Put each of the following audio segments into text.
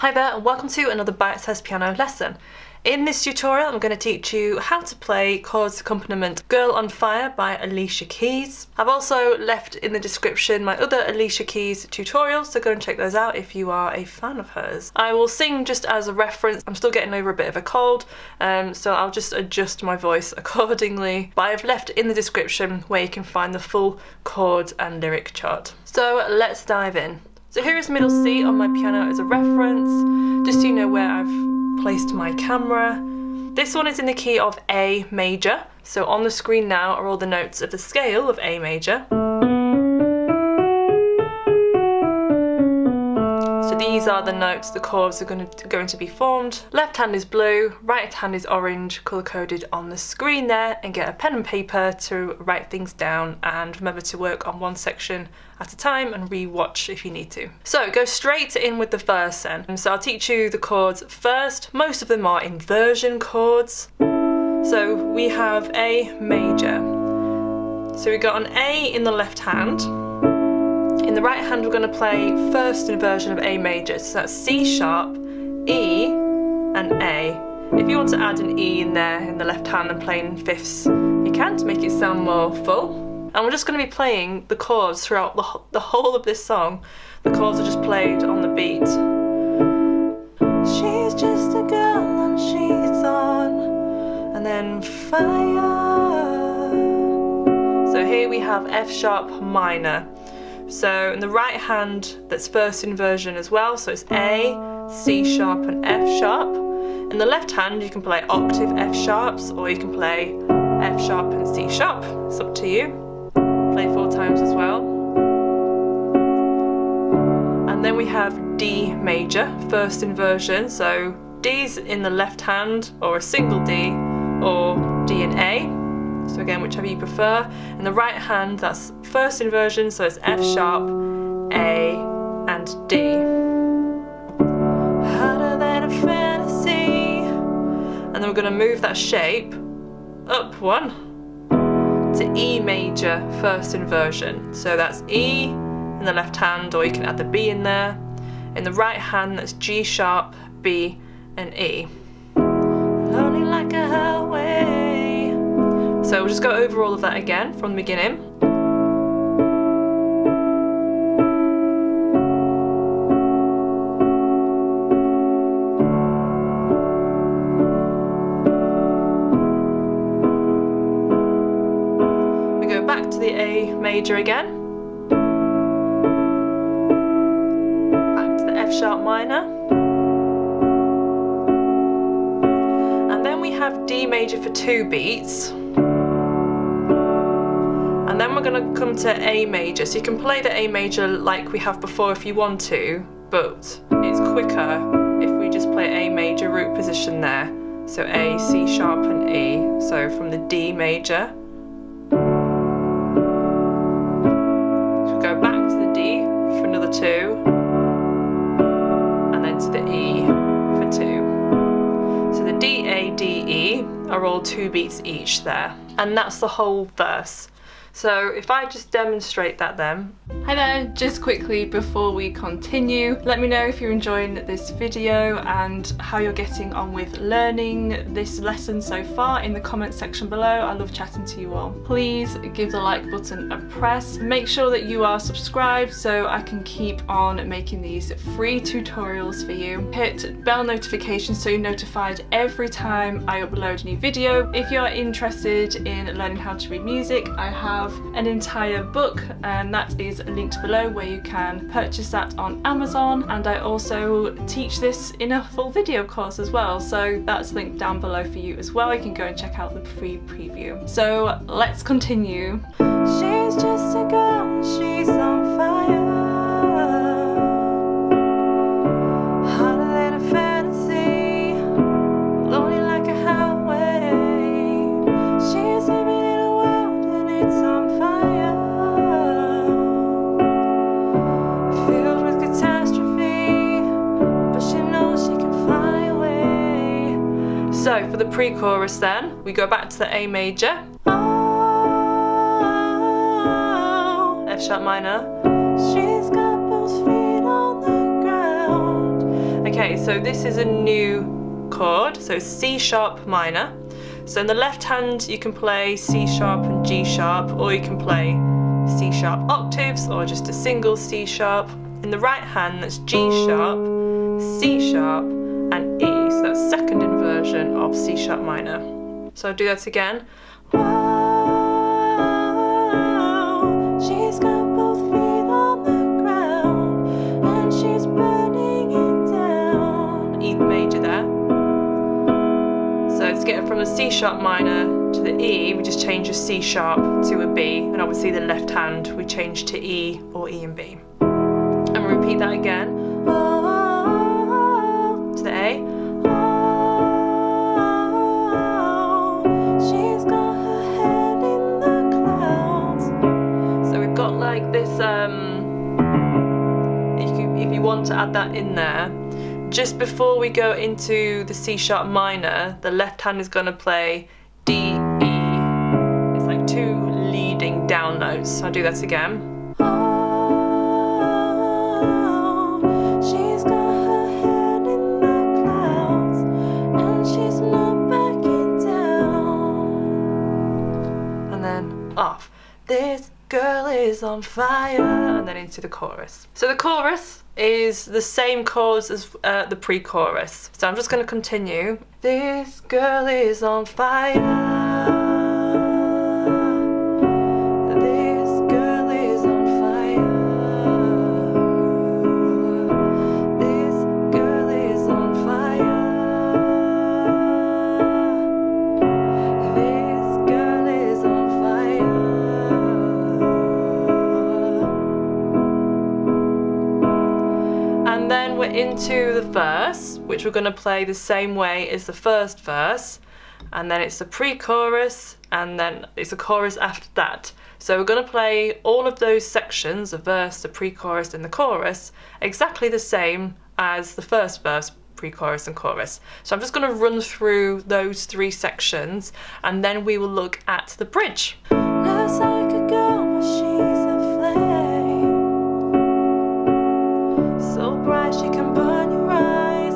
Hi there and welcome to another Bitesize Piano lesson. In this tutorial I'm going to teach you how to play chords accompaniment Girl on Fire by Alicia Keys. I've also left in the description my other Alicia Keys tutorials, so go and check those out if you are a fan of hers. I will sing just as a reference. I'm still getting over a bit of a cold, so I'll just adjust my voice accordingly. But I've left in the description where you can find the full chord and lyric chart. So let's dive in. So here is middle C on my piano as a reference, just so you know where I've placed my camera. This one is in the key of A major, so on the screen now are all the notes of the scale of A major. So these are the notes the chords are going to be formed. Left hand is blue, right hand is orange, colour-coded on the screen there, and get a pen and paper to write things down and remember to work on one section at a time and re-watch if you need to. So go straight in with the verse then. So I'll teach you the chords first. Most of them are inversion chords. So we have A major. So we got an A in the left hand. In the right hand we're going to play first inversion of A major. So that's C sharp, E and A. If you want to add an E in there in the left hand and playing fifths, you can to make it sound more full. And we're just going to be playing the chords throughout the whole of this song. The chords are just played on the beat. She's just a girl and she's on, and then fire. So here we have F sharp minor. So in the right hand, that's first inversion as well. So it's A, C sharp and F sharp. In the left hand, you can play octave F sharps, or you can play F sharp and C sharp. It's up to you. Play four times as well. And then we have D major, first inversion. So D's in the left hand, or a single D, or D and A. So again, whichever you prefer. In the right hand, that's first inversion, so it's F sharp, A, and D. Harder than a fantasy. And then we're going to move that shape up one to E major first inversion. So that's E in the left hand, or you can add the B in there. In the right hand, that's G sharp, B and E. Lonely like a highway. So we'll just go over all of that again from the beginning. Back to the A major again, back to the F sharp minor, and then we have D major for two beats, and then we're going to come to A major. So you can play the A major like we have before if you want to, but it's quicker if we just play A major root position there. So A, C sharp and E, so from the D major. Two, and then to the E for two. So the D, A, D, E are all two beats each there, and that's the whole verse. So if I just demonstrate that then. Hi there, just quickly before we continue, let me know if you're enjoying this video and how you're getting on with learning this lesson so far in the comments section below. I love chatting to you all. Please give the like button a press. Make sure that you are subscribed so I can keep on making these free tutorials for you. Hit bell notifications so you're notified every time I upload a new video. If you're interested in learning how to read music, I have an entire book, and that is linked below where you can purchase that on Amazon, and I also teach this in a full video course as well, so that's linked down below for you as well. You can go and check out the free preview. So let's continue. She's just a girl, she's on fire, hotter than a fantasy, lonely like a highway, she's living in a world and it's so for the pre-chorus then, we go back to the A major, oh, F sharp minor, she's got both feet on the ground. Okay, so this is a new chord, so C sharp minor. So in the left hand you can play C sharp and G sharp, or you can play C sharp octaves or just a single C sharp. In the right hand that's G sharp, C sharp and E, so that's the second inversion of C sharp minor. So I'll do that again. Wow, she's got both feet on the ground and she's burning it down. E major there. So to get from the C sharp minor to the E, we just change a C sharp to a B, and obviously the left hand we change to E or E and B. And we'll repeat that again. To the A. She's got her head in the clouds. So we've got like this, if you want to add that in there, just before we go into the C sharp minor, the left hand is going to play D, E. It's like two leading down notes. I'll do that again. Off. This girl is on fire, and then into the chorus. So the chorus is the same chords as the pre-chorus. So I'm just going to continue. This girl is on fire. This girl is on fire. This girl is on fire. And then we're into the verse, which we're going to play the same way as the first verse, and then it's the pre-chorus, and then it's the chorus after that. So we're going to play all of those sections, the verse, the pre-chorus and the chorus, exactly the same as the first verse, pre-chorus and chorus. So I'm just going to run through those three sections, and then we will look at the bridge. She can burn your eyes,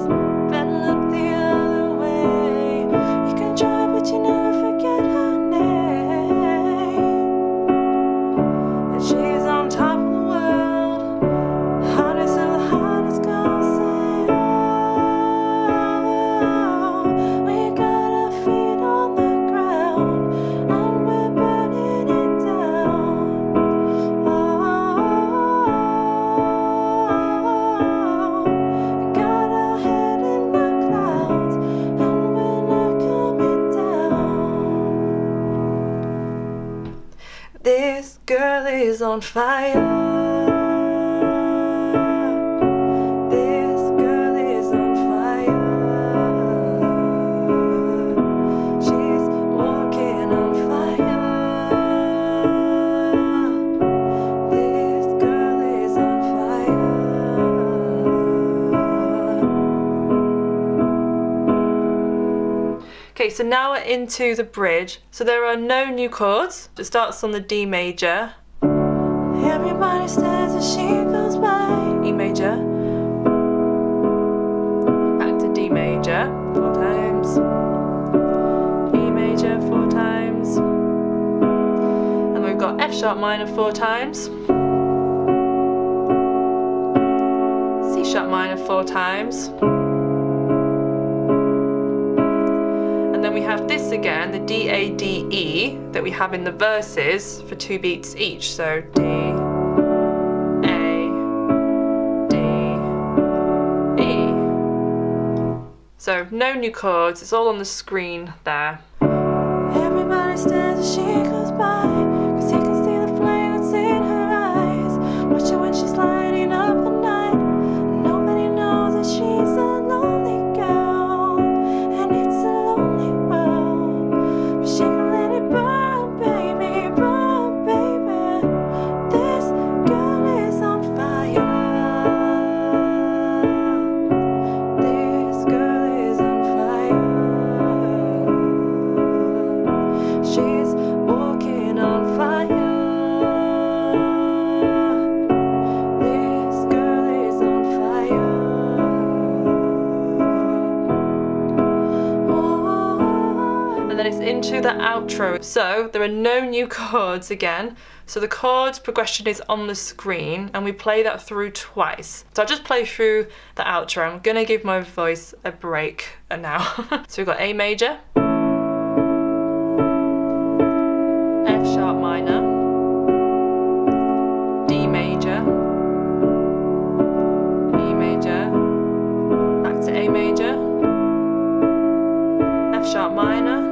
then look the other way. You can try, but you never forget her name. And she's on top of the world, hottest of the hottest girls. Say, oh, we got our feet on the ground, and we're burning it down. This girl is on fire. This girl is on fire. She's walking on fire. This girl is on fire. Okay, so now we're into the bridge. So there are no new chords. It starts on the D major. Everybody stares as she goes by. E major. Back to D major, 4 times. E major, 4 times. And we've got F sharp minor 4 times. C sharp minor 4 times. And then we have this again, the D, A, D, E, that we have in the verses for 2 beats each. So D, A, D, E. So no new chords, it's all on the screen there. Everybody stares as she goes by, 'cause you can see the flame that's in her eyes. Watch her when she's lighting up the night. Nobody knows that she's a lonely girl, and it's a lonely world, but she can let it burn, baby, this girl is on fire, this girl is on fire, she's walking. into the outro. So there are no new chords again. So the chord progression is on the screen and we play that through twice. So I'll just play through the outro. I'm gonna give my voice a break now. So we've got A major, F sharp minor, D major, E major, back to A major, F sharp minor,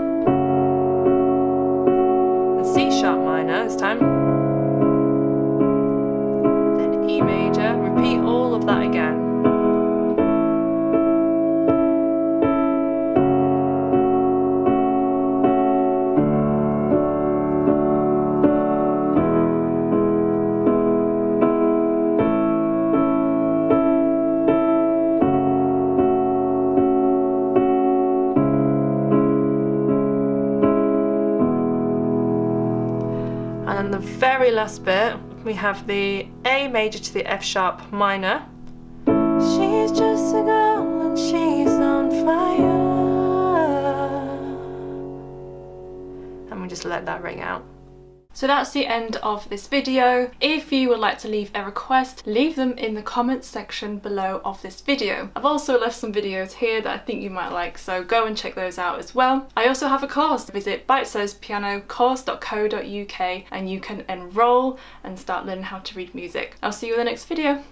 and C sharp minor this time. Major, repeat all of that again. And then the very last bit, we have the A major to the F sharp minor. She's just a girl and she's on fire. And we just let that ring out. So that's the end of this video. If you would like to leave a request, leave them in the comments section below of this video. I've also left some videos here that I think you might like, so go and check those out as well. I also have a course. Visit bitesizepianocourse.co.uk and you can enroll and start learning how to read music. I'll see you in the next video.